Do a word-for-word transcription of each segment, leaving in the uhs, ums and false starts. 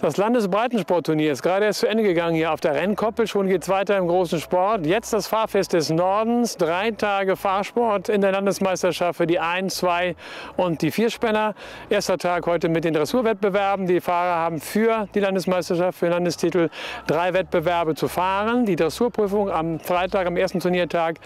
Das Landesbreitensportturnier ist gerade erst zu Ende gegangen hier auf der Rennkoppel. Schon geht es weiter im großen Sport. Jetzt das Fahrfest des Nordens. Drei Tage Fahrsport in der Landesmeisterschaft für die ein-, zwei- und die Vierspänner. Erster Tag heute mit den Dressurwettbewerben. Die Fahrer haben für die Landesmeisterschaft, für den Landestitel drei Wettbewerbe zu fahren. Die Dressurprüfung am Freitag, am ersten Turniertag.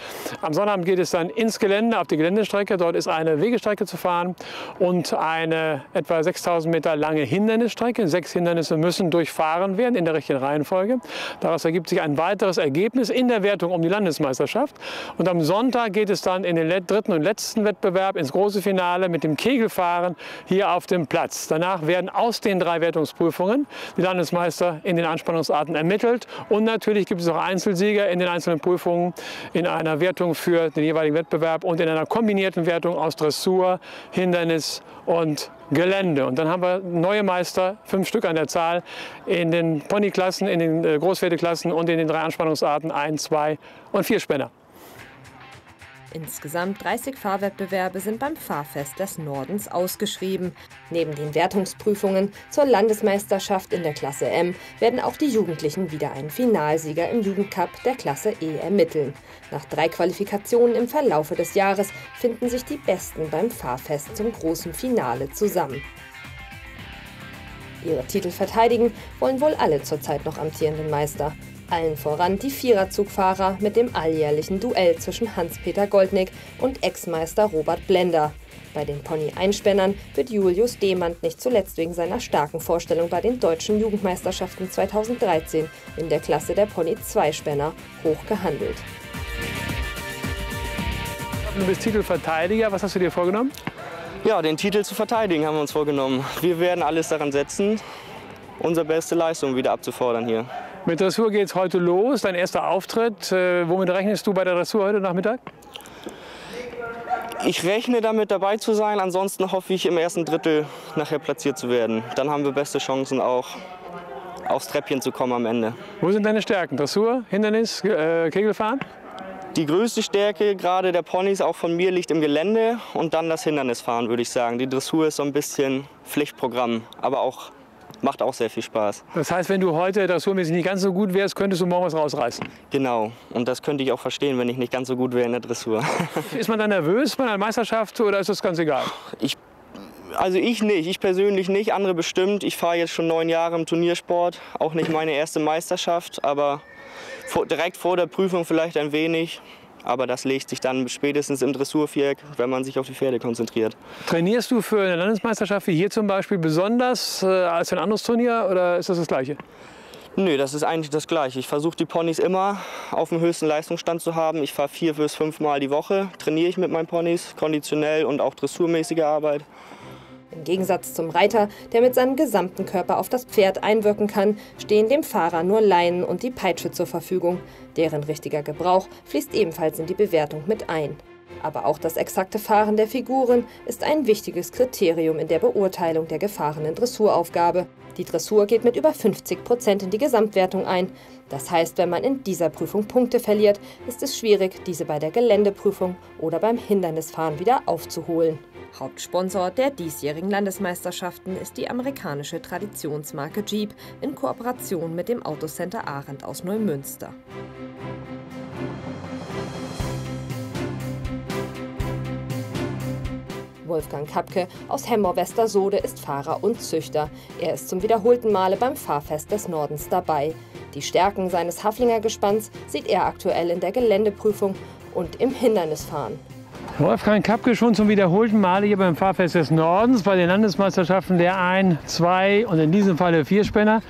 Am Sonnabend geht es dann ins Gelände, auf die Geländestrecke. Dort ist eine Wegestrecke zu fahren und eine etwa sechstausend Meter lange Hindernisstrecke. Sechs Hindernisstrecke müssen durchfahren werden in der richtigen Reihenfolge. Daraus ergibt sich ein weiteres Ergebnis in der Wertung um die Landesmeisterschaft. Und am Sonntag geht es dann in den dritten und letzten Wettbewerb ins große Finale mit dem Kegelfahren hier auf dem Platz. Danach werden aus den drei Wertungsprüfungen die Landesmeister in den Anspannungsarten ermittelt. Und natürlich gibt es auch Einzelsieger in den einzelnen Prüfungen in einer Wertung für den jeweiligen Wettbewerb und in einer kombinierten Wertung aus Dressur, Hindernis und Gelände. Und dann haben wir neue Meister, fünf Stück an der Zahl, in den Ponyklassen, in den Großpferdeklassen und in den drei Anspannungsarten ein-, zwei- und vier Spänner. Insgesamt dreißig Fahrwettbewerbe sind beim Fahrfest des Nordens ausgeschrieben. Neben den Wertungsprüfungen zur Landesmeisterschaft in der Klasse M werden auch die Jugendlichen wieder einen Finalsieger im Jugendcup der Klasse E ermitteln. Nach drei Qualifikationen im Verlaufe des Jahres finden sich die Besten beim Fahrfest zum großen Finale zusammen. Ihre Titel verteidigen wollen wohl alle zurzeit noch amtierenden Meister. Allen voran die Viererzugfahrer mit dem alljährlichen Duell zwischen Hans-Peter Goldnick und Ex-Meister Robert Blender. Bei den Pony-Einspennern wird Julius Demann nicht zuletzt wegen seiner starken Vorstellung bei den deutschen Jugendmeisterschaften zweitausenddreizehn in der Klasse der Pony-Zweispänner hoch gehandelt. Du bist Titelverteidiger. Was hast du dir vorgenommen? Ja, den Titel zu verteidigen haben wir uns vorgenommen. Wir werden alles daran setzen, unsere beste Leistung wieder abzufordern hier. Mit Dressur geht es heute los, dein erster Auftritt. Äh, womit rechnest du bei der Dressur heute Nachmittag? Ich rechne damit, dabei zu sein. Ansonsten hoffe ich, im ersten Drittel nachher platziert zu werden. Dann haben wir beste Chancen, auch aufs Treppchen zu kommen am Ende. Wo sind deine Stärken? Dressur, Hindernis, äh, Kegelfahren? Die größte Stärke gerade der Ponys, auch von mir, liegt im Gelände. Und dann das Hindernisfahren, würde ich sagen. Die Dressur ist so ein bisschen Pflichtprogramm, aber auch... macht auch sehr viel Spaß. Das heißt, wenn du heute dressurmäßig nicht ganz so gut wärst, könntest du morgen was rausreißen? Genau. Und das könnte ich auch verstehen, wenn ich nicht ganz so gut wäre in der Dressur. Ist man dann nervös bei einer Meisterschaft oder ist das ganz egal? Ich, also ich nicht. Ich persönlich nicht. Andere bestimmt. Ich fahre jetzt schon neun Jahre im Turniersport. Auch nicht meine erste Meisterschaft. Aber vor, direkt vor der Prüfung vielleicht ein wenig. Aber das legt sich dann spätestens im Dressurviereck, wenn man sich auf die Pferde konzentriert. Trainierst du für eine Landesmeisterschaft wie hier zum Beispiel besonders äh, als für ein anderes Turnier oder ist das das Gleiche? Nö, das ist eigentlich das Gleiche. Ich versuche die Ponys immer auf dem höchsten Leistungsstand zu haben. Ich fahre vier bis fünf Mal die Woche, trainiere ich mit meinen Ponys, konditionell und auch dressurmäßige Arbeit. Im Gegensatz zum Reiter, der mit seinem gesamten Körper auf das Pferd einwirken kann, stehen dem Fahrer nur Leinen und die Peitsche zur Verfügung. Deren richtiger Gebrauch fließt ebenfalls in die Bewertung mit ein. Aber auch das exakte Fahren der Figuren ist ein wichtiges Kriterium in der Beurteilung der gefahrenen Dressuraufgabe. Die Dressur geht mit über fünfzig Prozent in die Gesamtwertung ein. Das heißt, wenn man in dieser Prüfung Punkte verliert, ist es schwierig, diese bei der Geländeprüfung oder beim Hindernisfahren wieder aufzuholen. Hauptsponsor der diesjährigen Landesmeisterschaften ist die amerikanische Traditionsmarke Jeep in Kooperation mit dem Autocenter Arendt aus Neumünster. Wolfgang Kappke aus Hemmoor-Westersode ist Fahrer und Züchter. Er ist zum wiederholten Male beim Fahrfest des Nordens dabei. Die Stärken seines Haflinger Gespanns sieht er aktuell in der Geländeprüfung und im Hindernisfahren. Wolfgang Kappke schon zum wiederholten Male hier beim Fahrfest des Nordens, bei den Landesmeisterschaften der ein-, zwei- und in diesem Fall der Vierspänner.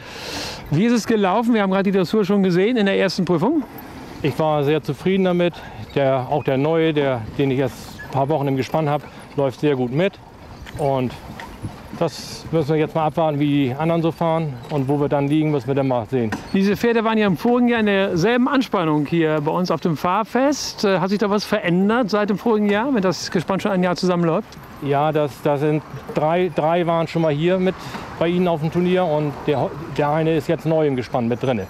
Wie ist es gelaufen? Wir haben gerade die Dressur schon gesehen in der ersten Prüfung. Ich war sehr zufrieden damit. Der, auch der Neue, der, den ich erst ein paar Wochen im Gespann habe, läuft sehr gut mit. Und das müssen wir jetzt mal abwarten, wie die anderen so fahren und wo wir dann liegen, was wir dann mal sehen. Diese Pferde waren ja im vorigen Jahr in derselben Anspannung hier bei uns auf dem Fahrfest. Hat sich da was verändert seit dem vorigen Jahr, wenn das Gespann schon ein Jahr zusammenläuft? Ja, das, das sind drei, drei waren schon mal hier mit bei Ihnen auf dem Turnier und der, der eine ist jetzt neu im Gespann mit drin.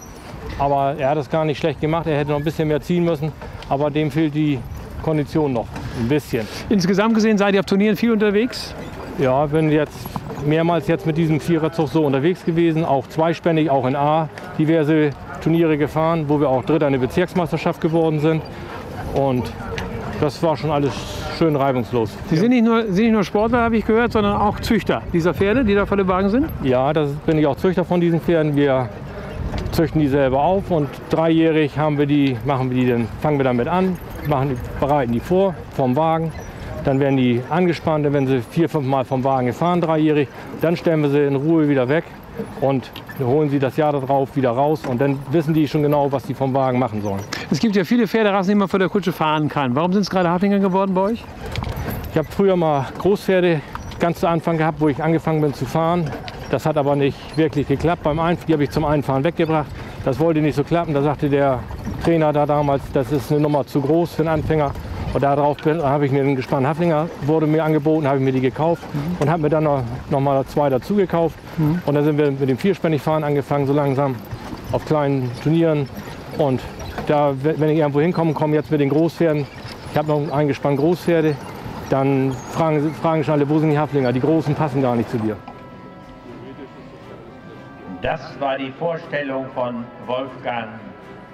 Aber er hat es gar nicht schlecht gemacht, er hätte noch ein bisschen mehr ziehen müssen, aber dem fehlt die Kondition noch ein bisschen. Insgesamt gesehen seid ihr auf Turnieren viel unterwegs? Ja, bin jetzt mehrmals jetzt mit diesem Viererzug so unterwegs gewesen, auch zweispännig, auch in A, diverse Turniere gefahren, wo wir auch Dritter in der Bezirksmeisterschaft geworden sind. Und das war schon alles schön reibungslos. Sie sind nicht nur, sind nicht nur Sportler, habe ich gehört, sondern auch Züchter dieser Pferde, die da vor dem Wagen sind? Ja, das bin ich auch Züchter von diesen Pferden. Wir züchten die selber auf und dreijährig haben wir die, machen wir die dann, fangen wir damit an, machen, bereiten die vor vom Wagen. Dann werden die angespannt, dann werden sie vier, fünf Mal vom Wagen gefahren, dreijährig. Dann stellen wir sie in Ruhe wieder weg und holen sie das Jahr darauf wieder raus. Und dann wissen die schon genau, was die vom Wagen machen sollen. Es gibt ja viele Pferderassen, die man vor der Kutsche fahren kann. Warum sind es gerade Haflinger geworden bei euch? Ich habe früher mal Großpferde ganz zu Anfang gehabt, wo ich angefangen bin zu fahren. Das hat aber nicht wirklich geklappt. Beim Einf- die habe ich zum Einfahren weggebracht. Das wollte nicht so klappen. Da sagte der Trainer da damals, das ist eine Nummer zu groß für einen Anfänger. Und darauf habe ich mir einen gespannten Haflinger, wurde mir angeboten, habe ich mir die gekauft mhm. und habe mir dann noch, noch mal zwei dazu gekauft. Mhm. Und dann sind wir mit dem Vierspännig-Fahren angefangen, so langsam auf kleinen Turnieren. Und da, wenn ich irgendwo hinkomme, komme jetzt mit den Großpferden. Ich habe noch eingespannt Großpferde. Dann fragen, fragen schon alle, wo sind die Haflinger? Die Großen passen gar nicht zu dir. Das war die Vorstellung von Wolfgang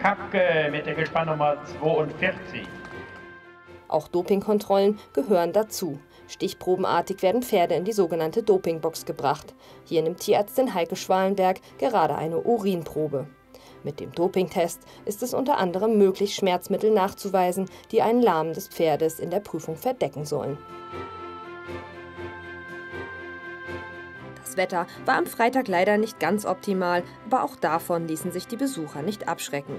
Kappke mit der Gespannnummer zweiundvierzig. Auch Dopingkontrollen gehören dazu. Stichprobenartig werden Pferde in die sogenannte Dopingbox gebracht. Hier nimmt Tierärztin Heike Schwalenberg gerade eine Urinprobe. Mit dem Dopingtest ist es unter anderem möglich, Schmerzmittel nachzuweisen, die einen Lahmen des Pferdes in der Prüfung verdecken sollen. Das Wetter war am Freitag leider nicht ganz optimal, aber auch davon ließen sich die Besucher nicht abschrecken.